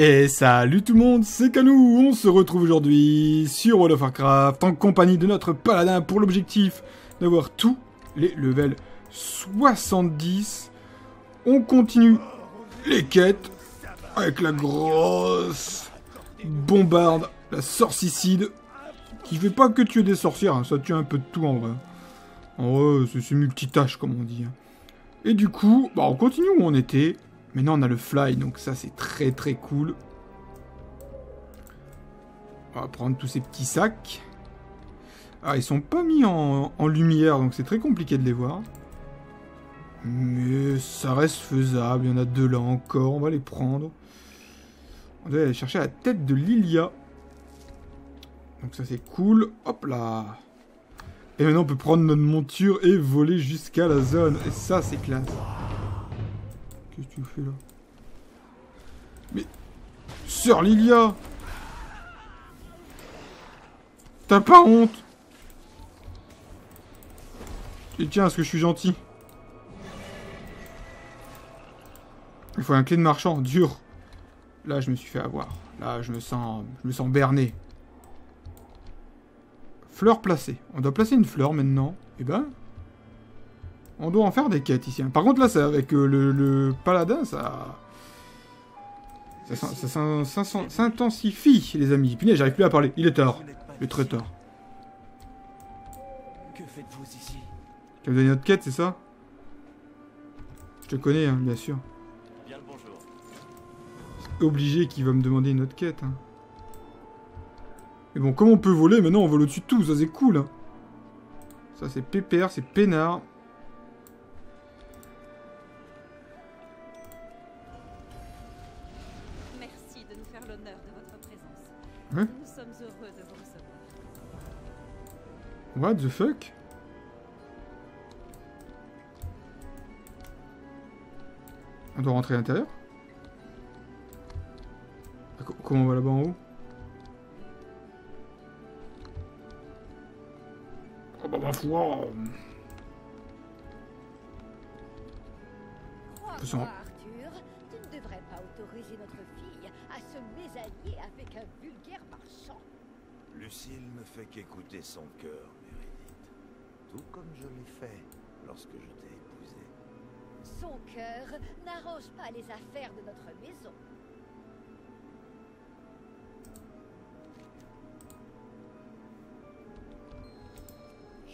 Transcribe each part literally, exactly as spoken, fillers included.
Et salut tout le monde, c'est Canou. On se retrouve aujourd'hui sur World of Warcraft en compagnie de notre paladin pour l'objectif d'avoir tous les levels soixante-dix. On continue les quêtes avec la grosse bombarde, la sorcicide, qui fait pas que tuer des sorcières, hein, ça tue un peu de tout en vrai. En vrai, c'est multitâche comme on dit. Et du coup, bah, on continue où on était. Maintenant, on a le fly, donc ça, c'est très très cool. On va prendre tous ces petits sacs. Ah, ils sont pas mis en, en lumière, donc c'est très compliqué de les voir. Mais ça reste faisable. Il y en a deux là encore. On va les prendre. On doit aller chercher la tête de Lilia. Donc ça, c'est cool. Hop là. Et maintenant, on peut prendre notre monture et voler jusqu'à la zone. Et ça, c'est classe. Qu'est-ce que tu fais là? Mais... Sœur Lilia! T'as pas honte? Et tiens, est-ce que je suis gentil? Il faut un clé de marchand, dur. Là, je me suis fait avoir. Là, je me sens... Je me sens berné. Fleur placée. On doit placer une fleur maintenant. Eh ben... On doit en faire des quêtes ici. Par contre, là, c'est avec euh, le, le paladin, ça... Ça, ça, ça, ça, ça s'intensifie, les amis. Punaise, j'arrive plus à parler. Il est tard. Il est très tard. Que faites-vous ici? Tu as donné notre quête, c'est ça? Je te connais, hein, bien sûr. Bien le bonjour. Obligé qu'il va me demander une autre quête. Hein. Mais bon, comme on peut voler, maintenant, on vole au-dessus de tout. Ça, c'est cool. Hein. Ça, c'est pépère, c'est peinard. Ouais. Nous sommes heureux de vous recevoir. What the fuck? On doit rentrer à l'intérieur? Comment on va là-bas en haut? Oh bah ma foi! Arthur, tu ne devrais pas autoriser notre fille à se mésallier avec un vulgaire marchand. Lucille ne fait qu'écouter son cœur, Meredith. Tout comme je l'ai fait lorsque je t'ai épousée. Son cœur n'arrange pas les affaires de notre maison.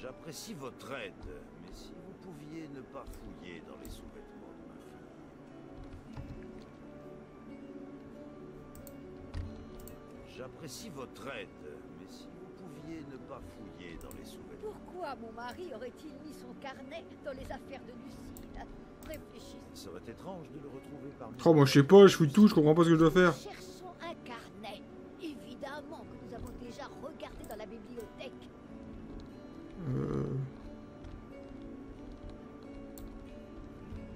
J'apprécie votre aide, mais si vous pouviez ne pas fouiller dans les sous-vêtements. J'apprécie votre aide, mais si vous pouviez ne pas fouiller dans les sous-vêtements... Pourquoi mon mari aurait-il mis son carnet dans les affaires de Lucille? Réfléchissez. Ça va être étrange de le retrouver parmi... Oh, moi je sais pas, je fouille tout, je comprends pas ce que je dois faire. Nous cherchons un carnet. Évidemment que nous avons déjà regardé dans la bibliothèque. Euh...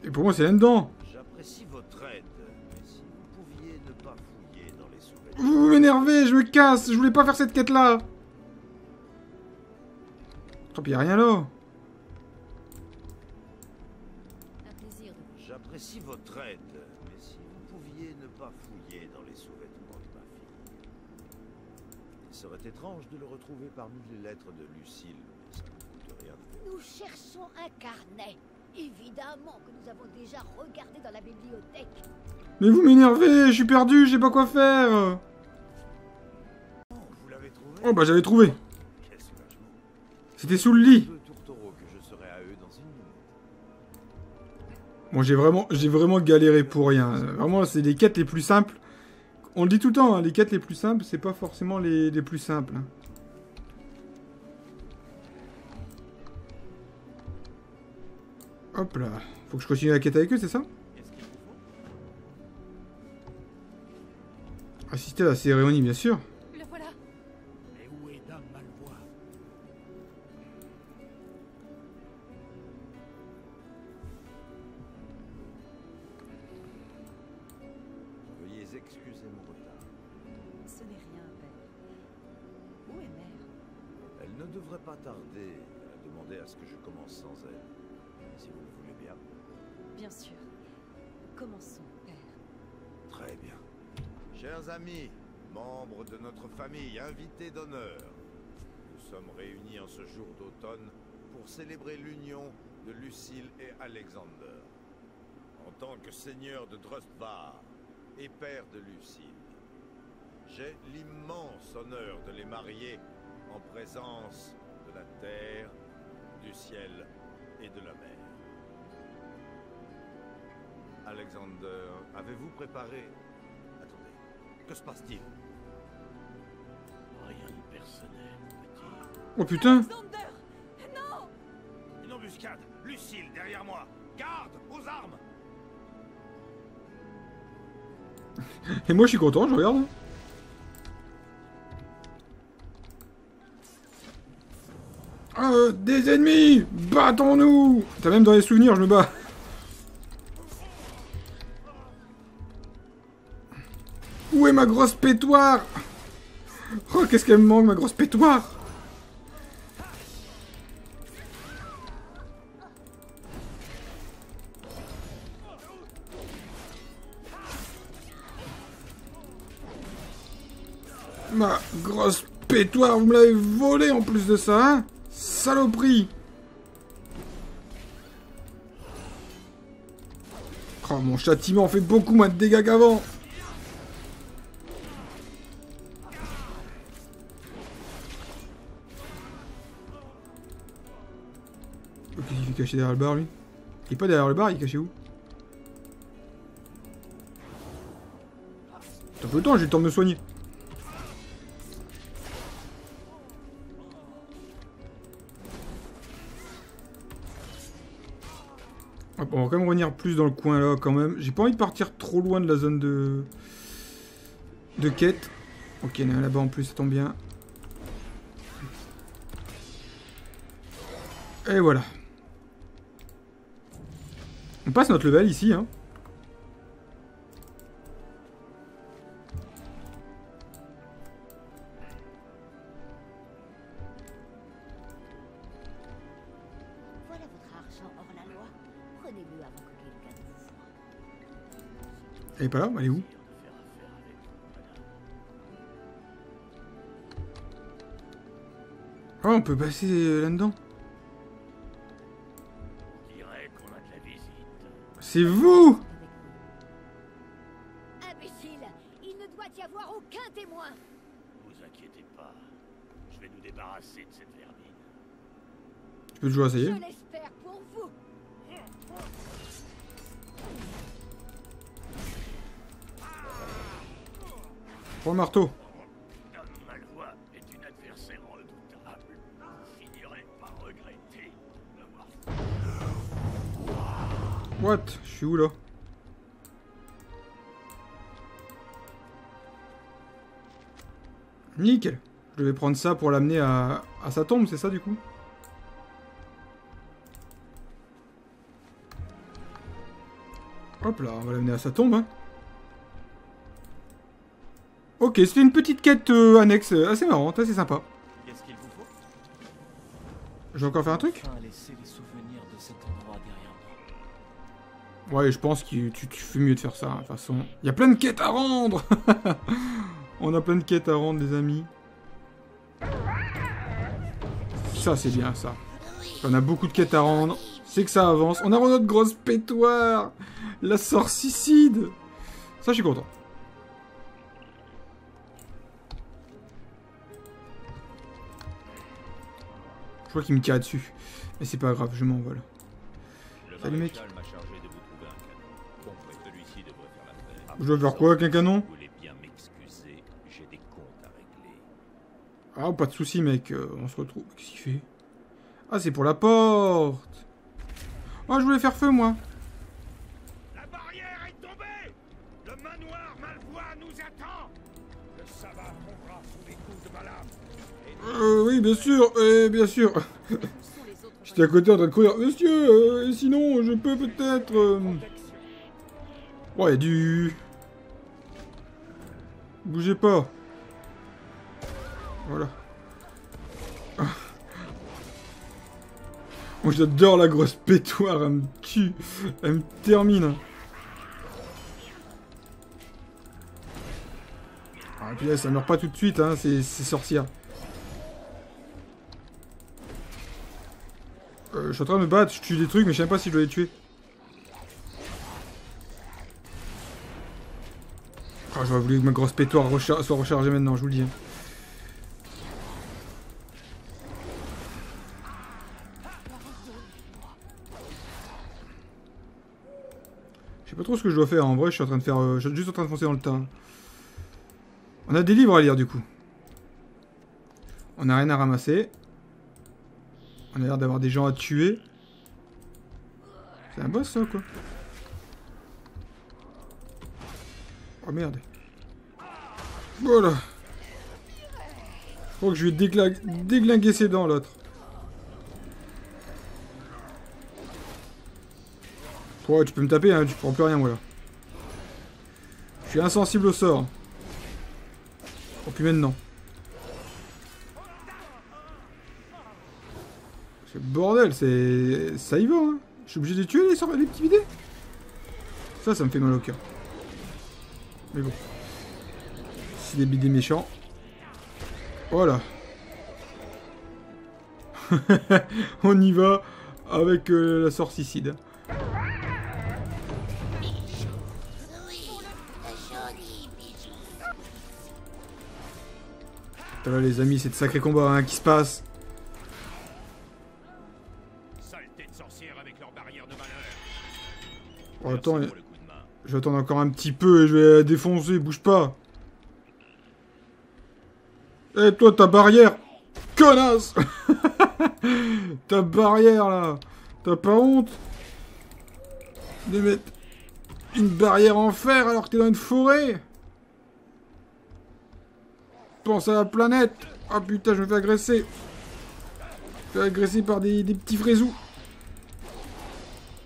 Et pour moi c'est là-dedans. J'apprécie votre aide, mais si vous pouviez ne pas fouiller... Vous m'énervez, je me casse, je voulais pas faire cette quête là. Oh, puis y'a rien là. J'apprécie votre aide, mais si vous pouviez ne pas fouiller dans les sous-vêtements de ma fille. Il serait étrange de le retrouver parmi les lettres de Lucille, mais ça ne coûte rien. Nous cherchons un carnet. Évidemment que nous avons déjà regardé dans la bibliothèque. Mais vous m'énervez, je suis perdu, je sais pas quoi faire. Vous l'avez trouvé? Oh bah j'avais trouvé. C'était sous le lit. Bon, j'ai vraiment, j'ai vraiment galéré pour rien. Vraiment, c'est les quêtes les plus simples. On le dit tout le temps, hein, les quêtes les plus simples, c'est pas forcément les, les plus simples. Hop là. Faut que je continue la quête avec eux, c'est ça? Assister à la cérémonie, bien sûr. Le voilà. Mais où est Dame Malvoie? Veuillez excuser mon retard. Ce n'est rien, père. Où est mère? Elle ne devrait pas tarder. Elle a demandé à ce que je commence sans elle. Si vous le voulez bien. Bien sûr. Commençons, père. Très bien. Chers amis, membres de notre famille, invités d'honneur, nous sommes réunis en ce jour d'automne pour célébrer l'union de Lucille et Alexander. En tant que seigneur de Drustvar et père de Lucille, j'ai l'immense honneur de les marier en présence de la terre, du ciel et de la mer. Alexander, avez-vous préparé... Attendez, que se passe-t-il? Rien de personnel, petit. Oh putain! Alexander, non! Une embuscade! Lucille, derrière moi! Garde, aux armes! Et moi je suis content, je regarde. Euh, des ennemis! Battons-nous! T'as même dans les souvenirs, je me bats. Où est ma grosse pétoire? Oh, qu'est-ce qu'elle me manque, ma grosse pétoire! Ma grosse pétoire, vous me l'avez volée en plus de ça, hein? Saloperie! Oh, mon châtiment fait beaucoup moins de dégâts qu'avant! Ok, il est caché derrière le bar, lui. Il est pas derrière le bar, il est caché où? T'as peu de temps, j'ai le temps de me soigner. On va quand même revenir plus dans le coin là quand même. J'ai pas envie de partir trop loin de la zone de... de quête. Ok, il y en a là-bas en plus, ça tombe bien. Et voilà. On passe notre level ici, hein. Elle est pas là? Elle est où? Oh, on peut passer là-dedans. C'est vous! Imbécile! Il ne doit y avoir aucun témoin! Ne vous inquiétez pas. Je vais nous débarrasser de cette vermine. Tu peux toujours essayer? Je l'espère pour vous! Prends le marteau. Ma loi est une adversaire redoutable. Vous finirez par regretter d'avoir... What? Je suis où là? Nickel. Je vais prendre ça pour l'amener à... à sa tombe, c'est ça du coup? Hop là, on va l'amener à sa tombe, hein. Ok, c'était une petite quête euh, annexe, assez marrante, assez sympa. Qu'est-ce qu'il vous faut? J'ai encore fait un truc? Enfin, laissez les souvenirs de cet endroit derrière moi. Ouais, je pense que tu, tu fais mieux de faire ça, hein, de toute façon. Il y a plein de quêtes à rendre. On a plein de quêtes à rendre, les amis. Ça, c'est bien, ça. On a beaucoup de quêtes à rendre. C'est que ça avance. On a notre grosse pétoire. La sorcicide. Ça, je suis content. Je crois qu'il me tire dessus. Mais c'est pas grave, je m'envole. Salut mec. Je dois faire quoi avec un canon? Ah, pas de soucis mec, euh, on se retrouve. Qu'est-ce qu'il fait? Ah, c'est pour la porte. Ah, je voulais faire feu moi. La barrière est tombée. Le manoir malvois nous attend. Le sabbat tombera sous les coups de ma lame. Euh, oui, bien sûr, euh, bien sûr. J'étais à côté en train de courir. Monsieur, euh, sinon, je peux peut-être... Euh... Ouais, du... Bougez pas. Voilà. Oh, j'adore la grosse pétoire, elle me tue. Elle me termine. Ah, et puis là, ça meurt pas tout de suite, hein, ces, ces sorcières. Euh, je suis en train de me battre, je tue des trucs, mais je sais même pas si je dois les tuer. Ah, j'aurais voulu que ma grosse pétoire rechar- soit rechargée maintenant, je vous le dis. Hein. Je sais pas trop ce que je dois faire, en vrai, je suis en train de faire. Euh, je suis juste en train de foncer dans le tas. On a des livres à lire du coup. On a rien à ramasser. On a l'air d'avoir des gens à tuer. C'est un boss ça ou quoi? Oh merde. Voilà. Je crois que je vais dégla... déglinguer ses dents l'autre. Oh, tu peux me taper, hein, tu prends plus rien moi là. Je suis insensible au sort. Oh, puis maintenant. C'est bordel, c'est... Ça y va, hein. Je suis obligé de les tuer, les, les petits bidets. Ça, ça me fait mal au cœur. Mais bon. C'est des bidets méchants. Voilà. On y va avec euh, la sorcicide. Là, les amis, c'est de sacrés combats hein, qui se passent. Oh, attends, je vais attendre encore un petit peu et je vais la défoncer, bouge pas. Eh hey, toi, ta barrière, connasse. Ta barrière là, t'as pas honte de mettre une barrière en fer alors que t'es dans une forêt? Pense à la planète. Ah oh, putain, je me fais agresser. Je me fais agresser par des, des petits fraisous.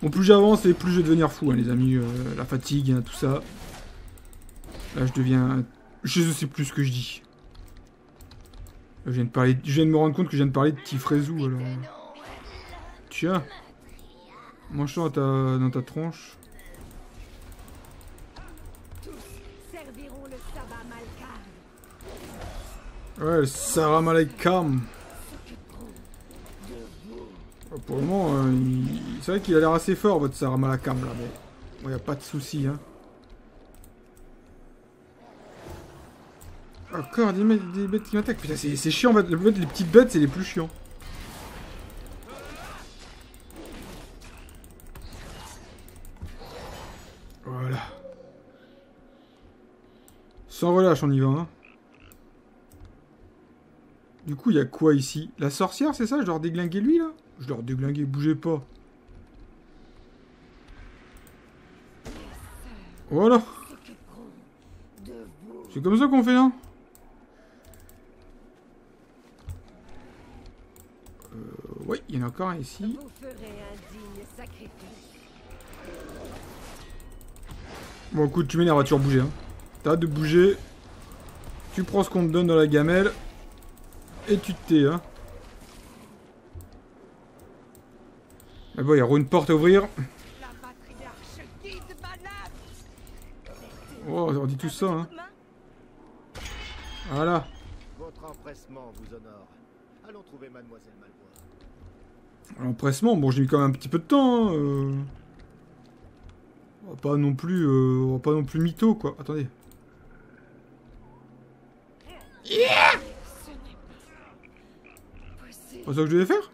Bon, plus j'avance et plus je vais devenir fou, hein, les amis. Euh, la fatigue, hein, tout ça. Là, je deviens... Je sais plus ce que je dis. Je viens de, parler... je viens de me rendre compte que je viens de parler de petits fraisous, alors... Tiens. Mange-toi dans ta... dans ta tronche. Ouais, le Saram Aleikam. Pour le moment, euh, il... c'est vrai qu'il a l'air assez fort, votre Saram Aleikam, là, mais il bon, n'y a pas de souci. Hein. Encore des, des bêtes qui m'attaquent. Putain, c'est chiant, en fait. Les petites bêtes, c'est les plus chiants. Voilà. Sans relâche, on y va, hein. Du coup, il y a quoi ici? La sorcière, c'est ça? Je dois redéglinguer lui, là? Je dois redéglinguer, bougez pas. Voilà. C'est comme ça qu'on fait, hein? Euh, ouais, il y en a encore un ici. Bon, écoute, tu m'énerves à toujours bouger, hein. T'as hâte de bouger. Tu prends ce qu'on te donne dans la gamelle. Et tu te tais, hein. Ah bon, il y aura une porte à ouvrir. Oh, on dit tout ça, hein. Voilà. L'empressement, bon, j'ai mis quand même un petit peu de temps, hein. Euh... On va pas non plus... Euh... On va pas non plus mytho, quoi. Attendez. Yeah! C'est ça que je devais faire?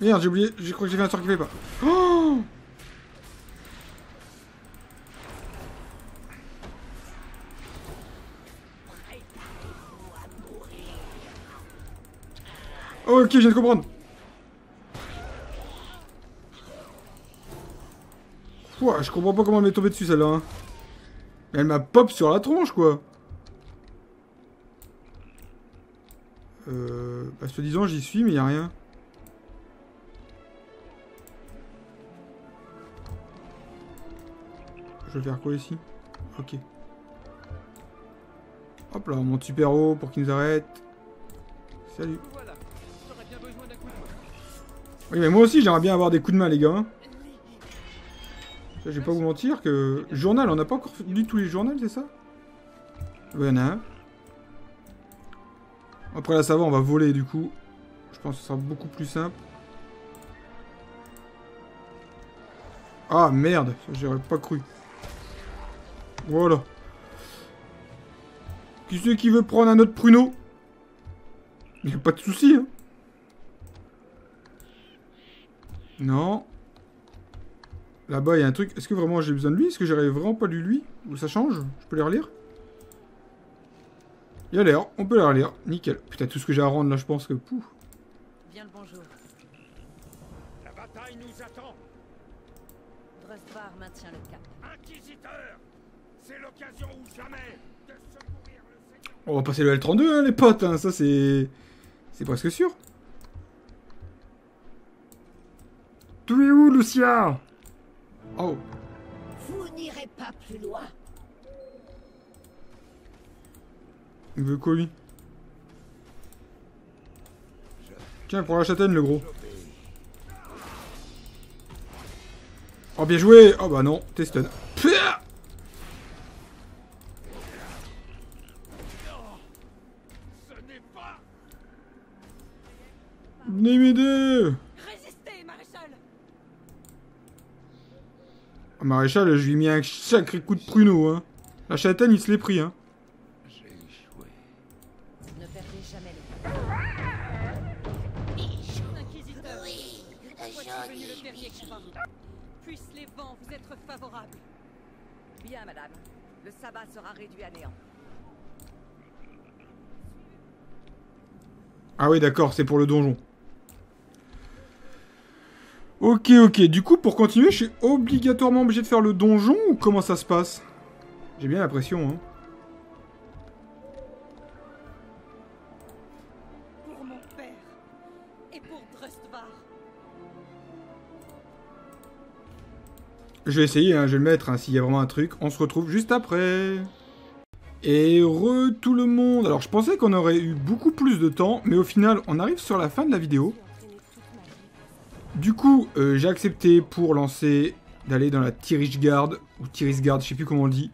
Merde, j'ai oublié, j'ai cru que j'ai fait un sort qui fait pas. Oh, oh ok, je viens de comprendre. Ouah, je comprends pas comment elle m'est tombée dessus celle-là. Hein. Elle m'a pop sur la tronche quoi. Euh. Bah, se disant j'y suis mais y a rien. Je vais faire quoi ici? Ok. Hop là, on monte super haut pour qu'il nous arrête. Salut. Oui, mais moi aussi, j'aimerais bien avoir des coups de main, les gars. Hein. Je vais pas vous mentir que... Journal, on n'a pas encore lu tous les journaux, c'est ça? Voilà. Après, là, ça va, on va voler, du coup. Je pense que ce sera beaucoup plus simple. Ah, merde, j'aurais pas cru. Voilà. Qui c'est qui veut prendre un autre pruneau? Y'a pas de soucis, hein. Non. Là-bas, il y a un truc. Est-ce que vraiment j'ai besoin de lui? Est-ce que j'aurais vraiment pas lu lui? Ou ça change? Je peux les relire? Il y a l'air. On peut les relire. Nickel. Putain, tout ce que j'ai à rendre là, je pense que... Pouf. Bien le bonjour. La bataille nous attend. Drustvar maintient le cap. Inquisiteur, c'est l'occasion ou jamais de secourir le Seigneur. On va passer le L trente-deux, hein, les potes. Hein. Ça, c'est... C'est presque sûr. Tu es où, Lucia? Oh. Vous n'irez pas plus loin. Il veut quoi, lui? Tiens, prends la châtaigne, le gros. Oh, bien joué. Oh, bah non, t'es stun. Venez m'aider. Maréchal, je lui ai mis un sacré coup de pruneau, hein. La châtaigne, il se l'est pris, hein. J'ai échoué. Ne perdez jamais les inquisiteur. Oui, le dernier combat. Puisse les vents vous être favorables. Bien, madame. Le sabbat sera réduit à néant. Ah oui, d'accord, c'est pour le donjon. Ok, ok. Du coup, pour continuer, je suis obligatoirement obligé de faire le donjon ou comment ça se passe? J'ai bien l'impression, hein. Pour mon père et pour Drustvar. Je vais essayer, hein, je vais le mettre, hein, s'il y a vraiment un truc. On se retrouve juste après. Et re tout le monde. Alors, je pensais qu'on aurait eu beaucoup plus de temps, mais au final, on arrive sur la fin de la vidéo. Du coup, euh, j'ai accepté pour lancer d'aller dans la Tirisgarde, ou Tirisgarde, je sais plus comment on le dit.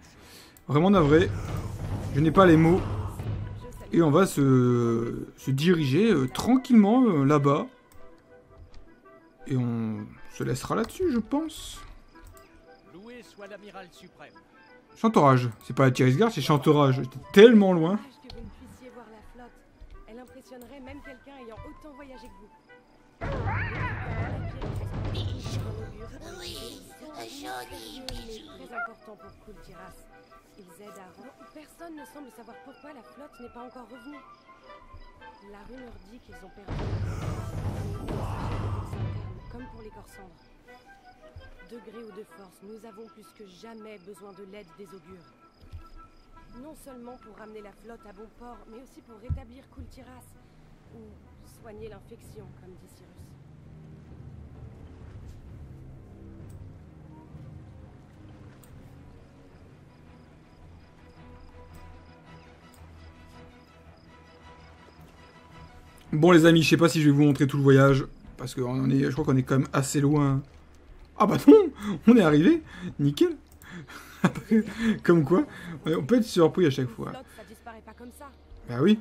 Vraiment navré, je n'ai pas les mots. Et on va se, se diriger euh, tranquillement euh, là-bas. Et on se laissera là-dessus, je pense. Chantorage, c'est pas la Tirisgarde, c'est Chantorage. J'étais tellement loin. Elle impressionnerait même quelqu'un ayant autant voyagé que vous. Oui, joli bijou. Très important pour Kultiras. Ils aident à rendre... Personne ne semble savoir pourquoi la flotte n'est pas encore revenue. La rumeur dit qu'ils ont perdu... Comme pour les corps cendres. Degré ou de force, nous avons plus que jamais besoin de l'aide des augures. Non seulement pour ramener la flotte à bon port, mais aussi pour rétablir Kultiras. Ou... soigner l'infection, comme dit Cyrus. Bon les amis, je sais pas si je vais vous montrer tout le voyage, parce que on est, je crois qu'on est quand même assez loin. Ah bah non, on est arrivé, nickel. Comme quoi, on peut être surpris à chaque fois. Ça disparaît pas comme ça. Bah oui.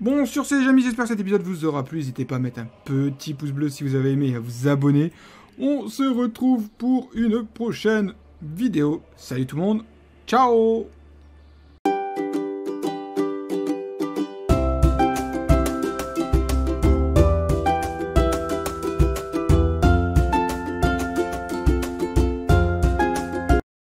Bon, sur ce les amis, j'espère que cet épisode vous aura plu. N'hésitez pas à mettre un petit pouce bleu si vous avez aimé et à vous abonner. On se retrouve pour une prochaine vidéo. Salut tout le monde, ciao!